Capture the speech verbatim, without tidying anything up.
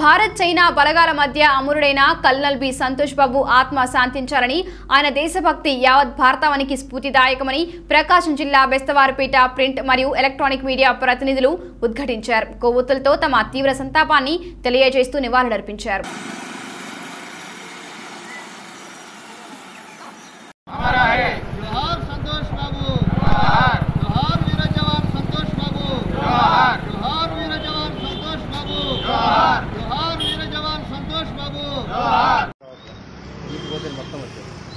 Parat China, Balagara Madia, Amurdena, Colonel B. Santosh Babu, Atma Santin Charani, Anadesa Bakti Yavad, Parthavaniki Sputi Daikami, Prakash am Jilla, Bestavar Pita, Print Mariu, Electronic Media, Paratanidlu, Udghatinchar, Kovutalto Tama Tivra Santapani, Teliyajestu Nivalularpinchar. What is the